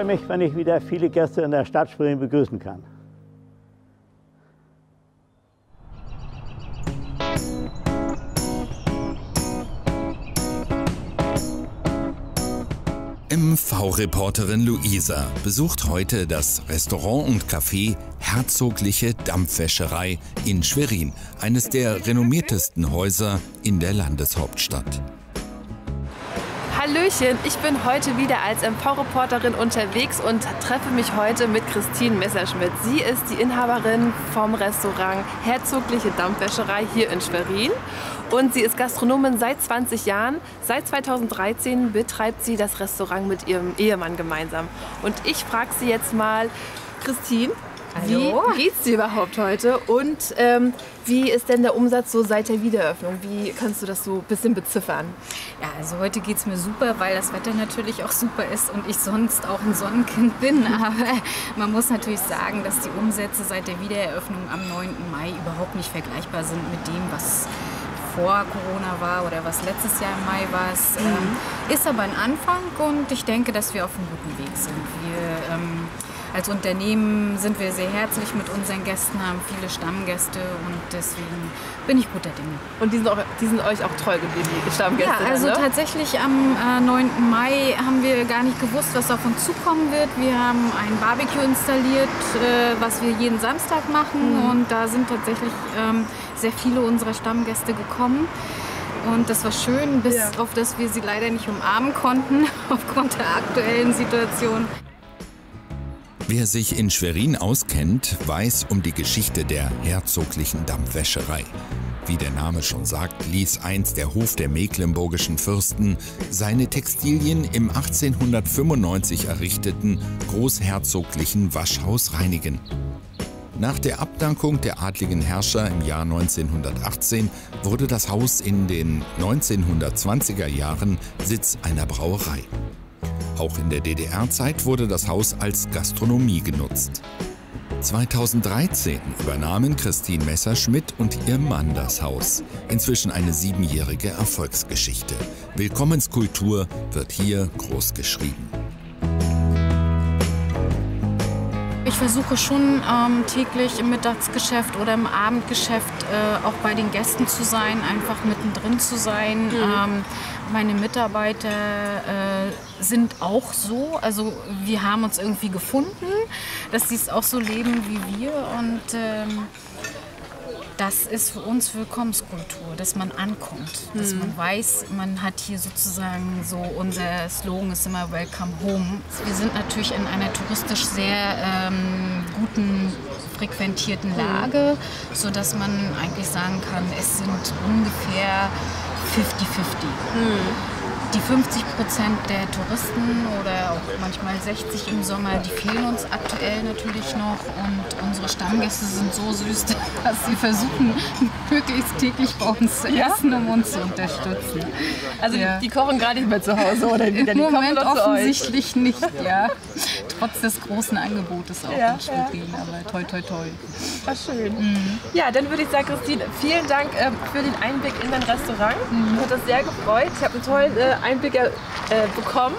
freue mich, wenn ich wieder viele Gäste in der Stadt Schwerin begrüßen kann. MV-Reporterin Luisa besucht heute das Restaurant und Café Herzogliche Dampfwäscherei in Schwerin, eines der renommiertesten Häuser in der Landeshauptstadt. Hallöchen, ich bin heute wieder als MV-Reporterin unterwegs und treffe mich heute mit Christine Messerschmidt. Sie ist die Inhaberin vom Restaurant Herzogliche Dampfwäscherei hier in Schwerin. Und sie ist Gastronomin seit 20 Jahren. Seit 2013 betreibt sie das Restaurant mit ihrem Ehemann gemeinsam. Und ich frage sie jetzt mal, Christine, hallo. Wie geht's dir überhaupt heute? Und wie ist denn der Umsatz so seit der Wiedereröffnung? Wie kannst du das so ein bisschen beziffern? Ja, also heute geht's mir super, weil das Wetter natürlich auch super ist und ich sonst auch ein Sonnenkind bin. Aber man muss natürlich sagen, dass die Umsätze seit der Wiedereröffnung am 9. Mai überhaupt nicht vergleichbar sind mit dem, was vor Corona war oder was letztes Jahr im Mai war. Es ist aber ein Anfang und ich denke, dass wir auf einem guten Weg sind. Wir, als Unternehmen sind wir sehr herzlich mit unseren Gästen, haben viele Stammgäste und deswegen bin ich guter Dinge. Und die sind euch auch treu geblieben, die Stammgäste? Ja, also dann, ne? Tatsächlich am 9. Mai haben wir gar nicht gewusst, was auf uns zukommen wird. Wir haben ein Barbecue installiert, was wir jeden Samstag machen und da sind tatsächlich sehr viele unserer Stammgäste gekommen. Und das war schön, bis auf dass wir sie leider nicht umarmen konnten aufgrund der aktuellen Situation. Wer sich in Schwerin auskennt, weiß um die Geschichte der herzoglichen Dampfwäscherei. Wie der Name schon sagt, ließ einst der Hof der mecklenburgischen Fürsten seine Textilien im 1895 errichteten großherzoglichen Waschhaus reinigen. Nach der Abdankung der adligen Herrscher im Jahr 1918 wurde das Haus in den 1920er Jahren Sitz einer Brauerei. Auch in der DDR-Zeit wurde das Haus als Gastronomie genutzt. 2013 übernahmen Christine Messerschmidt und ihr Mann das Haus. Inzwischen eine 7-jährige Erfolgsgeschichte. Willkommenskultur wird hier groß geschrieben. Ich versuche schon täglich im Mittagsgeschäft oder im Abendgeschäft auch bei den Gästen zu sein, einfach mittendrin zu sein. Meine Mitarbeiter sind auch so, also wir haben uns irgendwie gefunden, dass sie es auch so leben wie wir und das ist für uns Willkommenskultur, dass man ankommt, dass man weiß, man hat hier sozusagen so, unser Slogan ist immer Welcome Home. Wir sind natürlich in einer touristisch sehr guten, frequentierten Lage, sodass man eigentlich sagen kann, es sind ungefähr 50-50. Die 50% der Touristen oder auch manchmal 60 im Sommer, die fehlen uns aktuell natürlich noch. Und unsere Stammgäste sind so süß, dass sie versuchen, möglichst täglich bei uns zu essen, um uns zu unterstützen. Also die kochen gar nicht mehr zu Hause, oder? Im Moment offensichtlich nicht, ja. Trotz des großen Angebotes auch in Schwerin, aber toi toi toi. War schön. Ja, dann würde ich sagen, Christine, vielen Dank für den Einblick in dein Restaurant. Mich hat das sehr gefreut. Ich habe einen tollen Einblick bekommen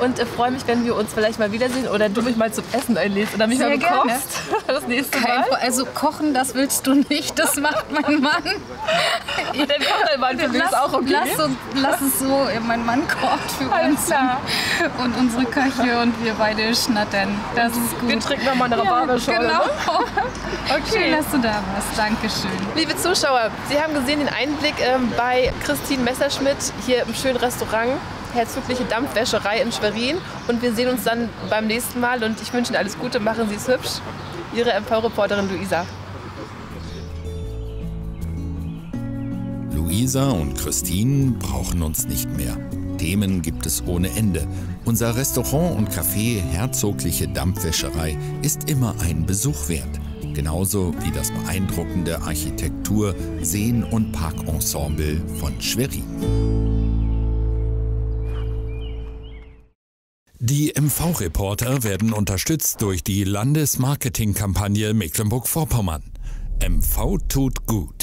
und freue mich, wenn wir uns vielleicht mal wiedersehen oder du mich mal zum Essen einlädst oder mich sehr mal bekommst. Das nächste Mal. Also kochen, das willst du nicht, das macht mein Mann. Ja, dann kocht dein Mann für mich, ist auch okay. Lass es so, mein Mann kocht für uns und unsere Köche und wir beide schnattern. Das ist gut. Wir trinken nochmal eine Rhabarberschorle. Genau. Okay. Schön, dass du da warst. Dankeschön. Liebe Zuschauer, Sie haben gesehen den Einblick bei Christine Messerschmidt hier im schönen Restaurant Herzogliche Dampfwäscherei in Schwerin. Und wir sehen uns dann beim nächsten Mal. Und ich wünsche Ihnen alles Gute. Machen Sie es hübsch. Ihre MV-Reporterin Luisa. Luisa und Christine brauchen uns nicht mehr. Themen gibt es ohne Ende. Unser Restaurant und Café Herzogliche Dampfwäscherei ist immer ein Besuch wert. Genauso wie das beeindruckende Architektur-, Seen- und Parkensemble von Schwerin. Die MV-Reporter werden unterstützt durch die Landesmarketingkampagne Mecklenburg-Vorpommern. MV tut gut.